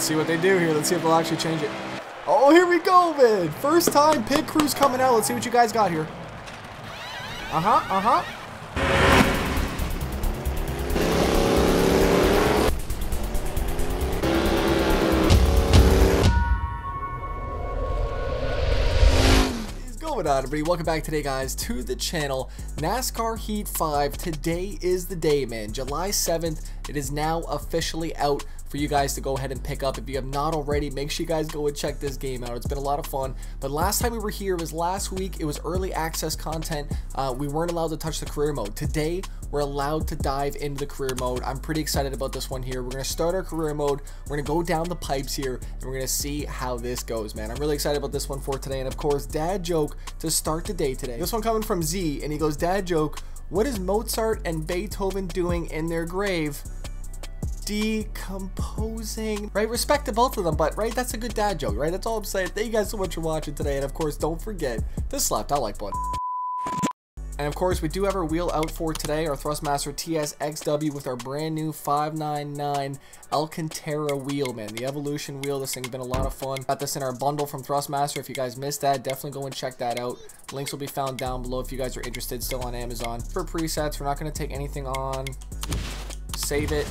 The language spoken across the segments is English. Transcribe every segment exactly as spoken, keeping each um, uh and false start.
Let's see what they do here. Let's see if they'll actually change it. Oh, here we go, man. First time pit crew's coming out. Let's see what you guys got here. Uh-huh, uh-huh. Everybody, welcome back today, guys, to the channel. NASCAR Heat five. Today is the day, man. July seventh. It is now officially out for you guys to go ahead and pick up. If you have not already, make sure you guys go and check this game out. It's been a lot of fun. But last time we were here was last week. It was early access content. Uh, we weren't allowed to touch the career mode. Today, we're allowed to dive into the career mode. I'm pretty excited about this one here. We're going to start our career mode. We're going to go down the pipes here, and we're going to see how this goes, man. I'm really excited about this one for today. And, of course, dad joke to start the day today. This one coming from Z, and he goes, dad joke, what is Mozart and Beethoven doing in their grave? Decomposing, right? Respect to both of them, but right, that's a good dad joke, right? That's all I'm saying. Thank you guys so much for watching today, and of course, don't forget to slap that like button. And of course, we do have our wheel out for today, our Thrustmaster T S X W with our brand new five ninety-nine Alcantara wheel, man. The evolution wheel, this thing's been a lot of fun. Got this in our bundle from Thrustmaster. If you guys missed that, definitely go and check that out. Links will be found down below if you guys are interested, still on Amazon. For presets, we're not gonna take anything on. Save it.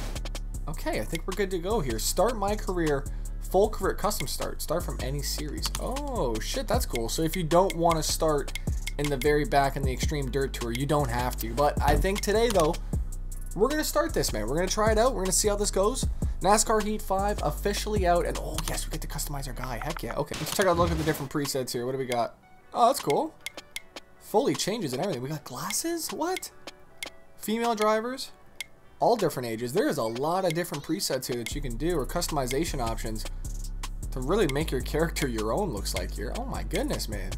Okay, I think we're good to go here. Start my career, full career, custom start. Start from any series. Oh, shit, that's cool. So if you don't want to start in the very back in the Extreme Dirt Tour, you don't have to. But I think today, though, we're going to start this, man. We're going to try it out. We're going to see how this goes. NASCAR Heat five officially out. And, oh, yes, we get to customize our guy. Heck yeah. Okay, let's check out a look at the different presets here. What do we got? Oh, that's cool. Fully changes and everything. We got glasses? What? Female drivers? All different ages. There is a lot of different presets here that you can do, or customization options to really make your character your own, looks like here. Oh my goodness, man.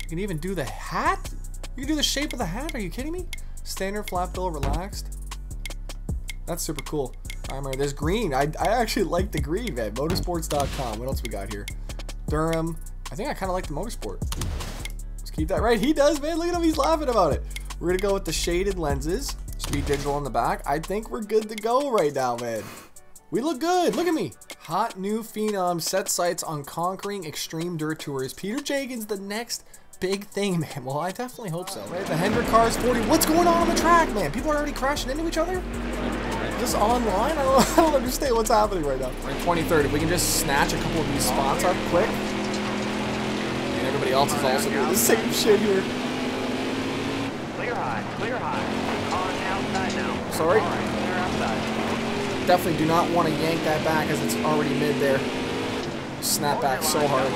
You can even do the hat. You can do the shape of the hat. Are you kidding me? Standard, flat bill, relaxed. That's super cool. All right, there's green. I, I actually like the green, man. Motorsports dot com. What else we got here? Durham. I think I kind of like the motorsport. Let's keep that right. He does, man. Look at him. He's laughing about it. We're going to go with the shaded lenses. Speed digital on the back. I think we're good to go right now, man. We look good. Look at me. Hot new phenom set sights on conquering extreme dirt tours. Peter Jenkins, the next big thing, man. Well, I definitely hope so, right? The Hendrick Cars forty. What's going on on the track, man? People are already crashing into each other? Just online? I don't, I don't understand what's happening right now. We're in twenty thirty. We can just snatch a couple of these spots up quick. And everybody else is also doing the same shit here. Clear high. Clear high. Now. Sorry. Right, definitely do not want to yank that back as it's already mid there. Snap back so hard.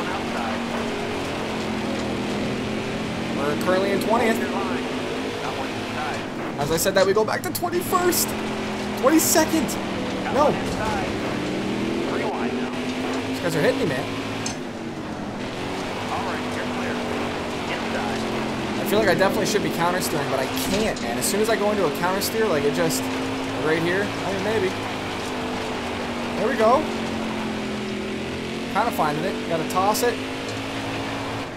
We're currently in twentieth. As I said that, we go back to twenty-first. twenty-second. No. These guys are hitting me, man. I feel like I definitely should be countersteering, but I can't, man. As soon as I go into a countersteer, like it just right here. I mean, maybe. There we go. Kind of finding it. Got to toss it.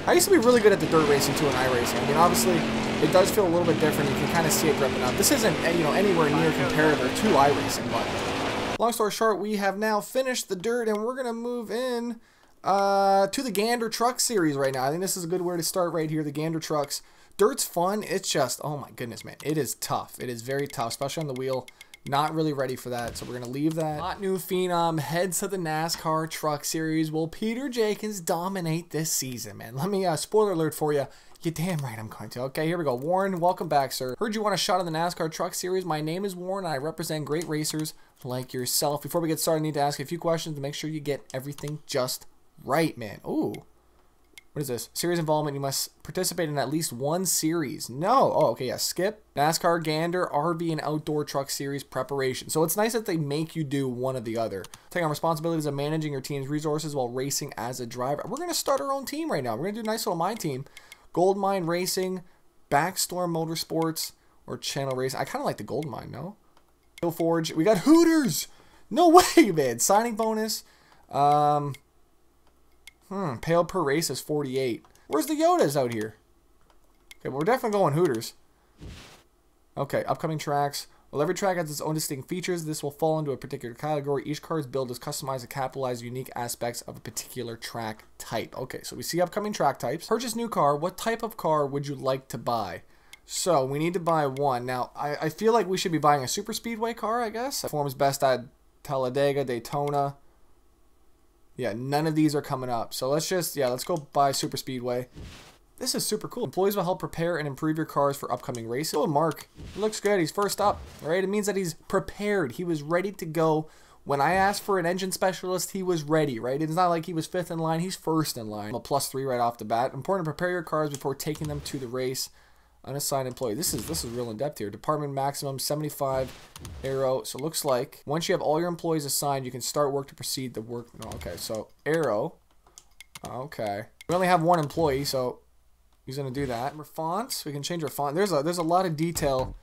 I used to be really good at the dirt racing too, and iRacing. I mean, obviously, it does feel a little bit different. You can kind of see it gripping up. This isn't, you know, anywhere near comparator to iRacing, but long story short, we have now finished the dirt, and we're gonna move in uh, to the Gander Truck Series right now. I think this is a good way to start right here. The Gander Trucks. Dirt's fun. It's just, oh my goodness, man. It is tough. It is very tough, especially on the wheel. Not really ready for that, so we're going to leave that. Hot new phenom heads to the NASCAR Truck Series. Will Peter Jenkins dominate this season, man? Let me, uh, spoiler alert for you. You're damn right I'm going to. Okay, here we go. Warren, welcome back, sir. Heard you want a shot on the NASCAR Truck Series. My name is Warren, and I represent great racers like yourself. Before we get started, I need to ask you a few questions to make sure you get everything just right, man. Ooh. What is this? Series involvement. You must participate in at least one series. No. Oh, okay. Yeah. Skip. NASCAR Gander R V and outdoor truck series preparation. So it's nice that they make you do one or the other. Take on responsibilities of managing your team's resources while racing as a driver. We're going to start our own team right now. We're going to do a nice little my team. Goldmine Racing, Backstorm Motorsports, or Channel Racing. I kind of like the Goldmine, no? Steel Forge. We got Hooters. No way, man. Signing bonus. Um... Hmm, payout per race is forty-eight. Where's the Yodas out here? Okay, well, we're definitely going Hooters. Okay, upcoming tracks. While every track has its own distinct features, this will fall into a particular category. Each car's build is customized to capitalize unique aspects of a particular track type. Okay, so we see upcoming track types. Purchase new car. What type of car would you like to buy? So we need to buy one. Now, I, I feel like we should be buying a super speedway car, I guess. It performs best at Talladega, Daytona. Yeah, none of these are coming up. So let's just, yeah, let's go buy super speedway. This is super cool. Employees will help prepare and improve your cars for upcoming races. Oh, Mark, he looks good. He's first up, right? It means that he's prepared. He was ready to go. When I asked for an engine specialist, he was ready, right? It's not like he was fifth in line. He's first in line. I'm a plus three right off the bat. Important to prepare your cars before taking them to the race. Unassigned employee. This is this is real in depth here. Department maximum seventy-five aero. So it looks like once you have all your employees assigned, you can start work to proceed the work. No, okay, so aero. Okay, we only have one employee, so he's gonna do that. Our fonts. We can change our font. There's a there's a lot of detail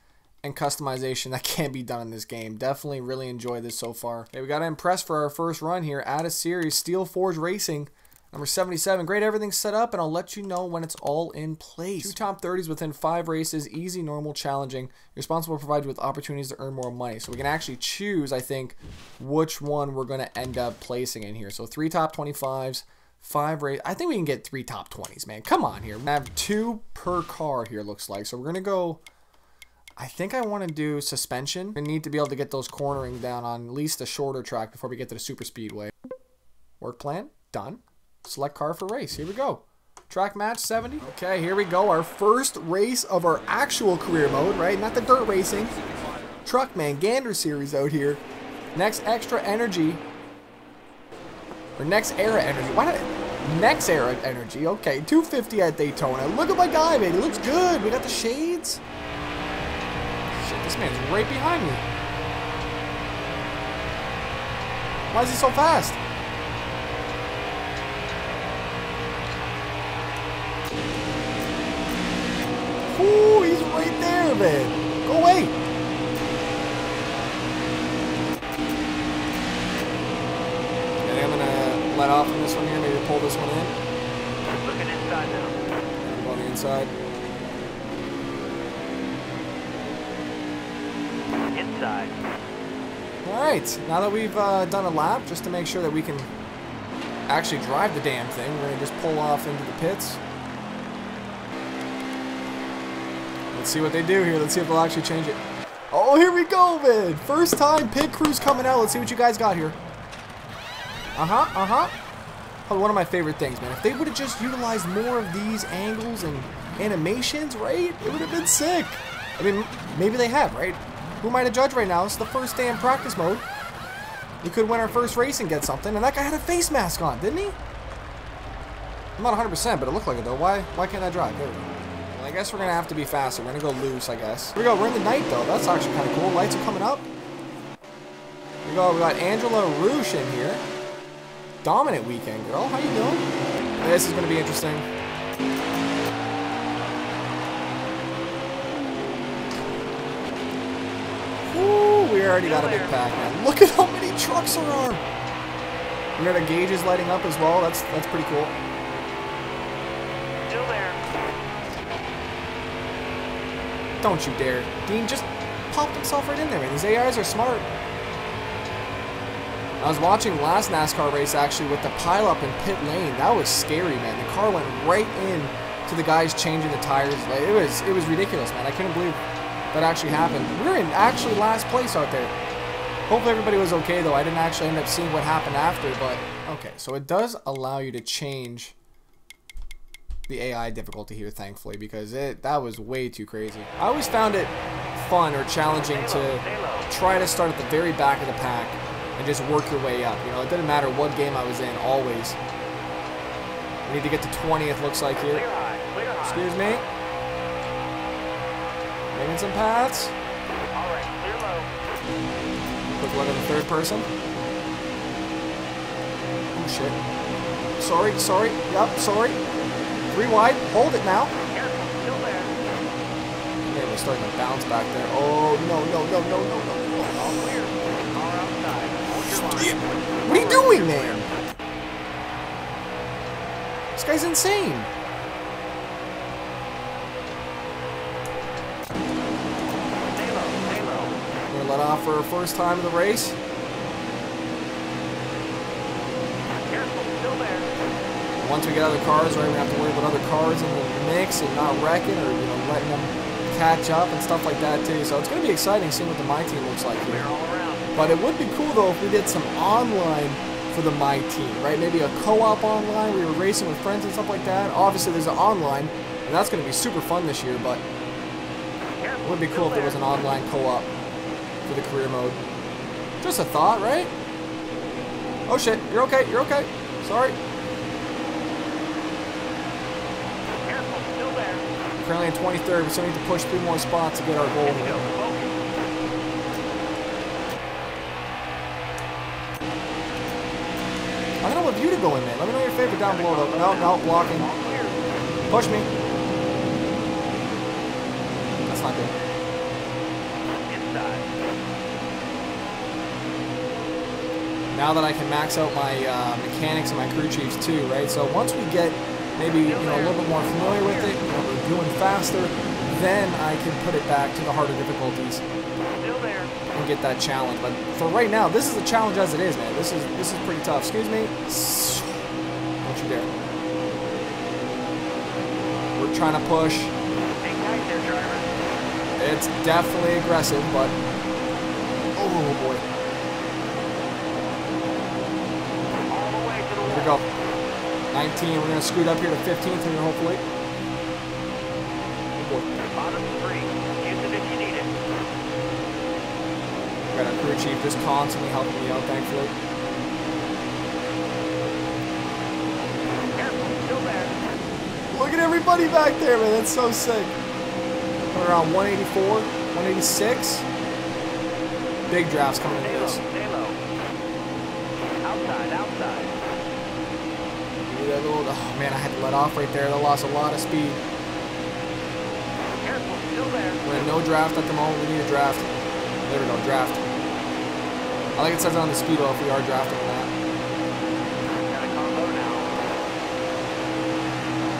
and customization that can be done in this game. Definitely really enjoy this so far. Okay, we got to impress for our first run here. Add a series. Steel Forge Racing. Number seventy-seven, great, everything's set up, and I'll let you know when it's all in place. Two top thirties within five races, easy, normal, challenging. Your sponsor will provide you with opportunities to earn more money. So we can actually choose, I think, which one we're gonna end up placing in here. So three top twenty-fives, five race. I think we can get three top twenties, man. Come on here. We have two per car here, looks like. So we're gonna go, I think I wanna do suspension. We need to be able to get those cornering down on at least a shorter track before we get to the super speedway. Work plan, done. Select car for race. Here we go. Track match seventy. Okay, here we go. Our first race of our actual career mode, right? Not the dirt racing. Truckman Gander series out here. Next Extra Energy. Or NextEra Energy. Why not? NextEra Energy. Okay, two fifty at Daytona. Look at my guy, man. He looks good. We got the shades. Shit, this man's right behind me. Why is he so fast? Ooh, he's right there, man. Go away. And I'm gonna let off on this one here. Maybe pull this one in. I'm looking inside now. I'm on the inside. Inside. All right. Now that we've uh, done a lap, just to make sure that we can actually drive the damn thing, we're gonna just pull off into the pits. Let's see what they do here. Let's see if they'll actually change it. Oh, here we go, man. First time pit crews coming out. Let's see what you guys got here. Uh-huh, uh-huh. Probably one of my favorite things, man. If they would have just utilized more of these angles and animations, right? It would have been sick. I mean, maybe they have, right? Who am I to judge right now? It's the first day in practice mode. We could win our first race and get something. And that guy had a face mask on, didn't he? I'm not one hundred percent, but it looked like it, though. Why, why can't I drive? There we go. I guess we're gonna have to be faster. We're gonna go loose, I guess. Here we go. We're in the night, though. That's actually kind of cool. Lights are coming up. Here we go. We got Angela Roosh in here. Dominant weekend, girl. How you doing? This is gonna be interesting. Ooh, we already got a big pack, man. Look at how many trucks there are. We got our gauges lighting up as well. That's that's pretty cool. Still there. Don't you dare. Dean just popped himself right in there. These A Is are smart. I was watching last NASCAR race, actually, with the pileup in pit lane. That was scary, man. The car went right in to the guys changing the tires. Like, it was it was ridiculous, man. I couldn't believe that actually happened. We were in actually last place out there. Hopefully everybody was okay, though. I didn't actually end up seeing what happened after, but okay. So it does allow you to change the A I difficulty here, thankfully, because it that was way too crazy. I always found it fun or challenging to try to start at the very back of the pack and just work your way up. You know, it didn't matter what game I was in, always. We need to get to twentieth, looks like here. Excuse me. Making some paths. Quick look at the third person. Oh, shit. Sorry, sorry. Yup, sorry. Three wide, hold it now. Okay, we're starting to bounce back there. Oh, no, no, no, no, no, no, no. What are you doing, man? This guy's insane. for her first time in the race. Careful, still there. Once we get out of the cars, right, we have to worry about other cars in the mix and not wrecking or, you know, letting them catch up and stuff like that too. So it's going to be exciting seeing what the My Team looks like here. But it would be cool though if we did some online for the My Team, right? Maybe a co-op online. We were racing with friends and stuff like that. Obviously, there's an online, and that's going to be super fun this year. But it would be cool if there was an online co-op for the career mode. Just a thought, right? Oh shit! You're okay. You're okay. Sorry. Careful, still there. Currently in twenty-third. We still need to push three more spots to get our goal. I don't know if you to go in, man. Let me know your favorite down below. Though. No, no, blocking. Push me. That's not good. Now that I can max out my uh, mechanics and my crew chiefs too, right? So once we get maybe, you know, a little bit more familiar with it, you know, we're doing faster, then I can put it back to the harder difficulties. And get that challenge, but for right now, this is a challenge as it is, man. This is this is pretty tough. Excuse me. Don't you dare. We're trying to push. It's definitely aggressive, but oh boy. Here we go. nineteen. We're gonna scoot up here to fifteenth here, hopefully. Got our crew chief just constantly helping me out, thankfully. Look at everybody back there, man. That's so sick. We're around one eighty-four, one eighty-six. Big drafts coming in this. Outside, outside. Oh man, I had to let off right there. That lost a lot of speed. We're in no draft at the moment. We need a draft. There we go, draft. I like it says on the speedo if we are drafting that.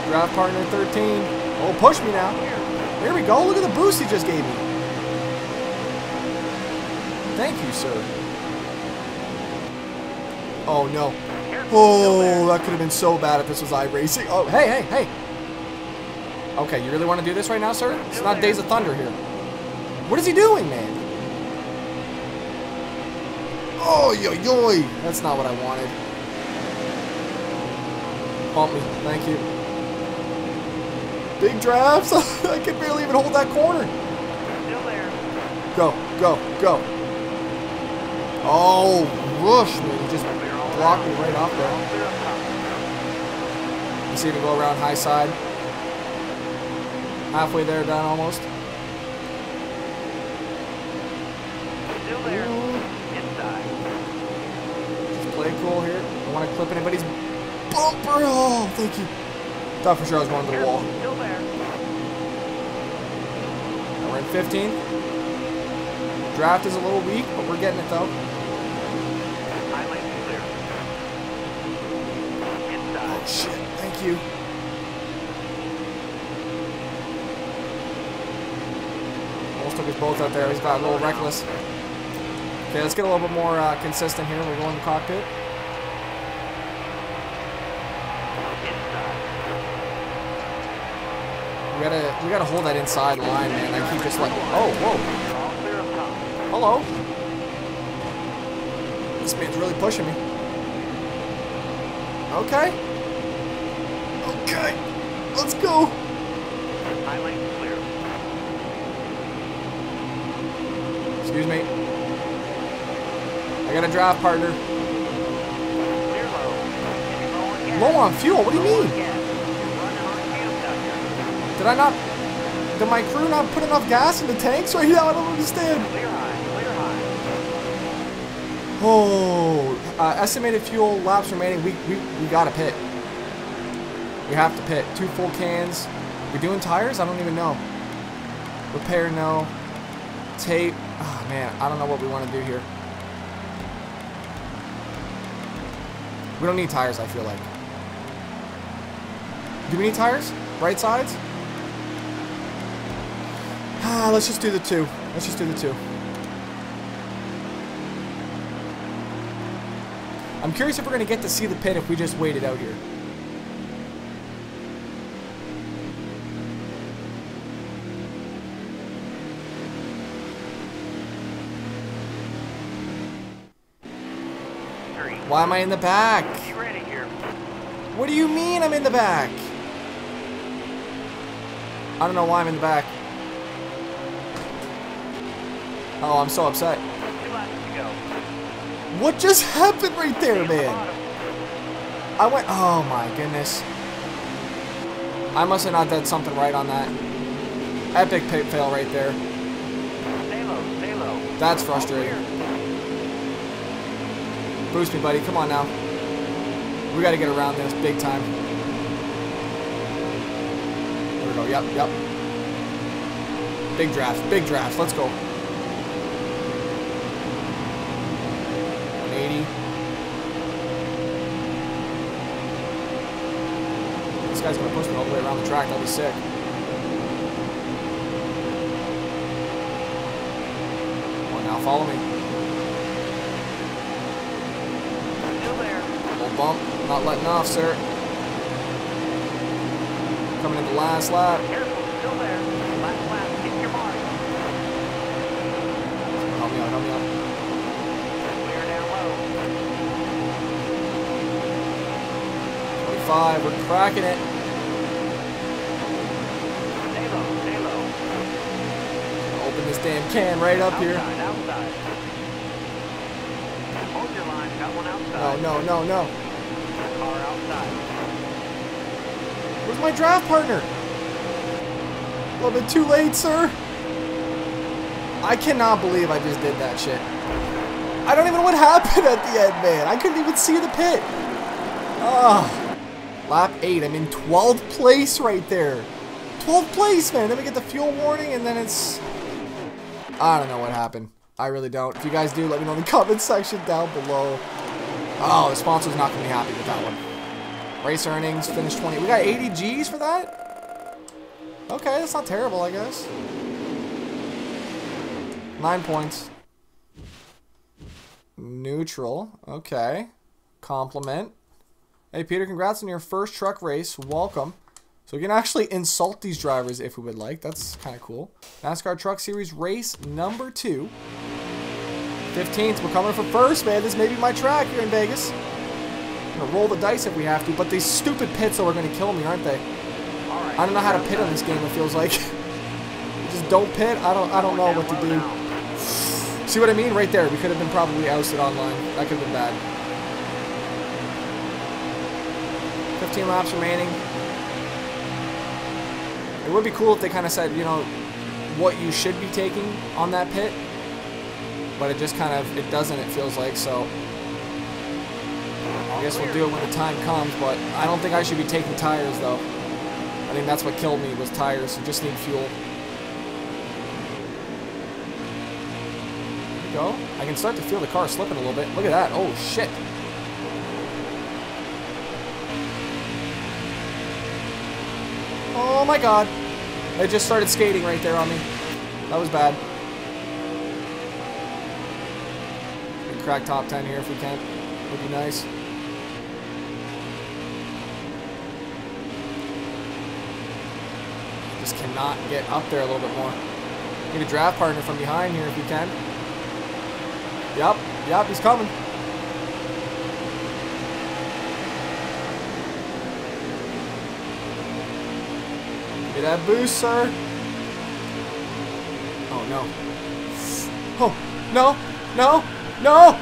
Draft partner thirteen. Oh, push me now. There we go. Look at the boost he just gave me. Thank you, sir. Oh, no. Oh, that could have been so bad if this was iRacing. Oh, hey, hey, hey. Okay, you really want to do this right now, sir? It's not Days of Thunder here. What is he doing, man? Oh, yo, yo, that's not what I wanted. Bump me, thank you. Big drafts, I can barely even hold that corner. Still there. Go, go, go. Oh, Roosh, man, he just blocked me right off there. You see him go around high side. Halfway there, down almost. Still there. Ooh. Play cool here. I don't want to clip anybody's bumper. Oh, thank you. Thought for sure I was going to the wall. Still there. Now we're in fifteen. Draft is a little weak, but we're getting it though. Oh shit! Thank you. Almost took us both out there. He's got a little reckless. Okay, let's get a little bit more uh, consistent here. We're going to the cockpit. We gotta, we gotta hold that inside line, man. I keep just like, oh, whoa, hello. This man's really pushing me. Okay, okay, let's go. Excuse me. I got a draft partner. Low on fuel? What do you mean? Did I not... Did my crew not put enough gas in the tanks right here? I don't understand. Oh, uh, estimated fuel laps remaining. We, we, we got to pit. We have to pit. Two full cans. We doing tires? I don't even know. Repair, no. Tape. Oh, man, I don't know what we want to do here. We don't need tires, I feel like. Do we need tires? Right sides? Ah, let's just do the two. Let's just do the two. I'm curious if we're going to get to see the pit if we just wait it out here. Why am I in the back? What do you mean I'm in the back? I don't know why I'm in the back. Oh, I'm so upset. What just happened right there, man? I went, oh my goodness. I must have not done something right on that. Epic pit fail right there. That's frustrating. Boost me, buddy. Come on now. We got to get around this big time. There we go. Yep, yep. Big draft. Big draft. Let's go. one eighty. This guy's going to push me all the way around the track. That'll be sick. Come on now. Follow me. Bump, not letting off, sir. Coming in the last lap. Careful, still there. Last lap, get your mark. Help me out, help me out. We're down low. twenty-five, we're cracking it. Stay low, stay low. Open this damn can right up outside, here. Outside. Hold your line, got one outside. No, no, no, no. Where's my draft partner? A little bit too late, sir. I cannot believe I just did that shit. I don't even know what happened at the end, man. I couldn't even see the pit. Oh. Lap eight. I'm in twelfth place right there. twelfth place, man. Then we get the fuel warning, and then it's... I don't know what happened. I really don't. If you guys do, let me know in the comment section down below. Oh, the sponsor's not going to be happy with that one. Race earnings, finish twenty. We got eighty G's for that? Okay, that's not terrible, I guess. Nine points. Neutral. Okay. Compliment. Hey, Peter, congrats on your first truck race. Welcome. So we can actually insult these drivers if we would like. That's kind of cool. NASCAR Truck Series race number two. fifteenth, we're coming for first, man. This may be my track here in Vegas. I'm gonna roll the dice if we have to, but these stupid pits are gonna kill me, aren't they? All right, I don't know how to pit on this game. It feels like just don't pit. I don't. I don't know what to do. See what I mean? Right there, we could have been probably ousted online. That could have been bad. fifteen laps remaining. It would be cool if they kind of said, you know, what you should be taking on that pit. But it just kind of, it doesn't, it feels like, so I guess we'll do it when the time comes, but I don't think I should be taking tires, though. I think that's what killed me, was tires, so just need fuel. There we go. I can start to feel the car slipping a little bit. Look at that. Oh, shit. Oh, my God. It just started skating right there on me. That was bad. Crack top ten here if we can. Would be nice. Just cannot get up there a little bit more. Need a draft partner from behind here if we can. Yep, yep, he's coming. Get that boost, sir. Oh no. Oh no, no. No!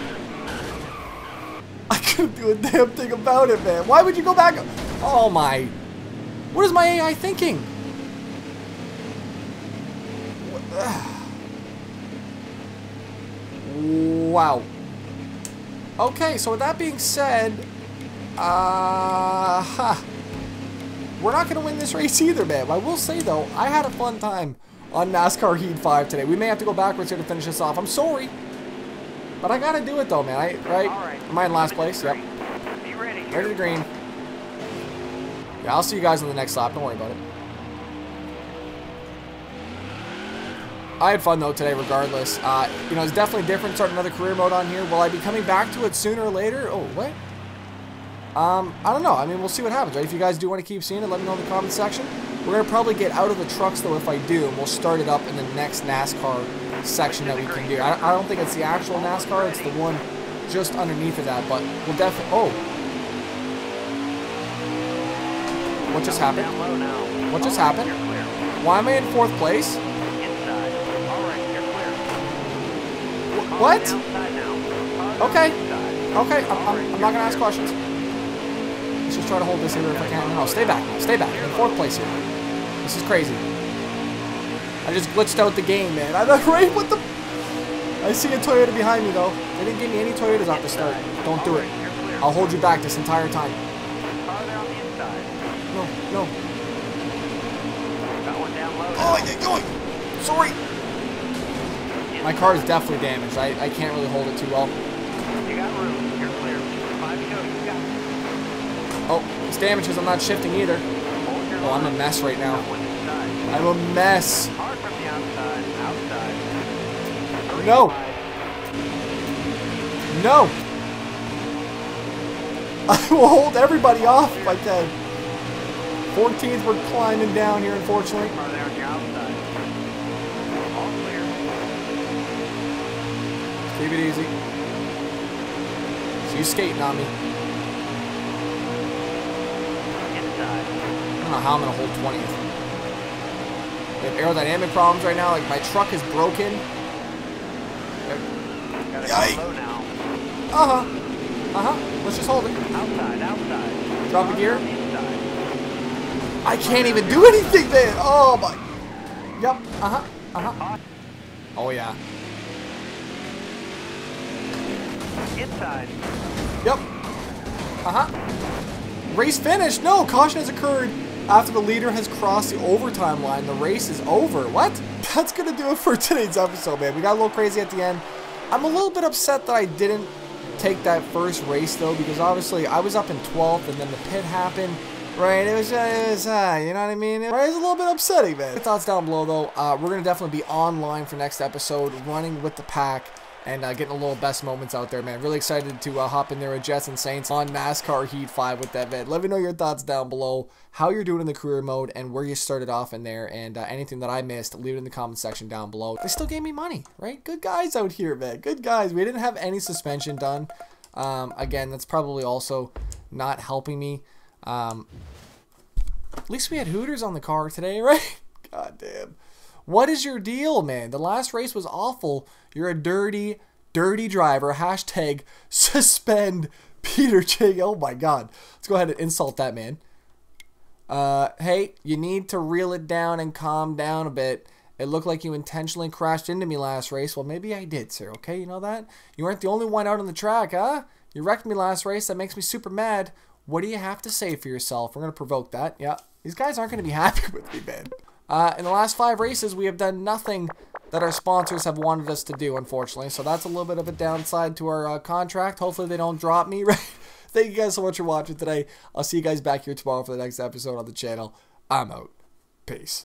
I couldn't do a damn thing about it, man. Why would you go back? Oh my. What is my A I thinking? Wow. Okay, so with that being said, uh, huh. We're not going to win this race either, man. I will say, though, I had a fun time on NASCAR Heat five today. We may have to go backwards here to finish this off. I'm sorry. But I gotta do it though, man. I, right? right? Am I in last place? Yep. Be ready. Ready to green. Yeah, I'll see you guys in the next lap. Don't worry about it. I had fun though today regardless. Uh, you know, it's definitely different starting another career mode on here. Will I be coming back to it sooner or later? Oh, what? Um, I don't know. I mean, we'll see what happens, right? If you guys do want to keep seeing it, let me know in the comment section. We're going to probably get out of the trucks, though, if I do, and we'll start it up in the next NASCAR section that we can do. I, I don't think it's the actual NASCAR. It's the one just underneath of that, but we'll definitely... Oh! What just happened? What just happened? Why am I in fourth place? What? Okay. Okay, I'm, I'm, I'm not going to ask questions. Let's just try to hold this here if I can. No, stay back. Stay back. In fourth place here. This is crazy. I just glitched out the game, man. I don't right? What the? I see a Toyota behind me, though. They didn't give me any Toyotas off the start. Don't do it. I'll hold you back this entire time. No, no. Oh, I did going. Sorry. My car is definitely damaged. I, I can't really hold it too well. You got room. You're clear. Five to go. You got it. Oh, it's damaged because I'm not shifting either. Oh, I'm a mess right now. I'm a mess. No. No. I will hold everybody off if I can. fourteenth, we're climbing down here, unfortunately. Keep it easy. She's skating on me. I don't know how I'm going to hold twentieth. We have aerodynamic problems right now. Like, my truck is broken. Yikes! Uh-huh. Uh-huh. Let's just hold it. Outside, outside. Drop a gear. I can't even do anything, man! Oh, my... Yep. Uh-huh. Uh-huh. Oh, yeah. Inside. Yep. Uh-huh. Race finished. No, caution has occurred after the leader has crossed the overtime line. The race is over. What? That's going to do it for today's episode, man. We got a little crazy at the end. I'm a little bit upset that I didn't take that first race, though, because obviously I was up in twelfth and then the pit happened, right? It was, it was uh, you know what I mean? It was a little bit upsetting, man. Your thoughts down below, though. Uh, we're going to definitely be online for next episode, running with the pack. And uh, getting a little best moments out there, man. Really excited to uh, hop in there with Jets and Saints on NASCAR Heat five with that, man. Let me know your thoughts down below, how you're doing in the career mode, and where you started off in there, and uh, anything that I missed, leave it in the comment section down below. They still gave me money, right? Good guys out here, man. Good guys. We didn't have any suspension done. Um, again, that's probably also not helping me. Um, at least we had Hooters on the car today, right? God damn. What is your deal, man? The last race was awful. You're a dirty, dirty driver. Hashtag suspend Peter Jenkins. Oh, my God. Let's go ahead and insult that, man. Uh, hey, you need to reel it down and calm down a bit. It looked like you intentionally crashed into me last race. Well, maybe I did, sir. Okay, you know that? You weren't the only one out on the track, huh? You wrecked me last race. That makes me super mad. What do you have to say for yourself? We're going to provoke that. Yeah, these guys aren't going to be happy with me, man. Uh, in the last five races, we have done nothing that our sponsors have wanted us to do, unfortunately. So that's a little bit of a downside to our uh, contract. Hopefully they don't drop me, right? Thank you guys so much for watching today. I'll see you guys back here tomorrow for the next episode on the channel. I'm out. Peace.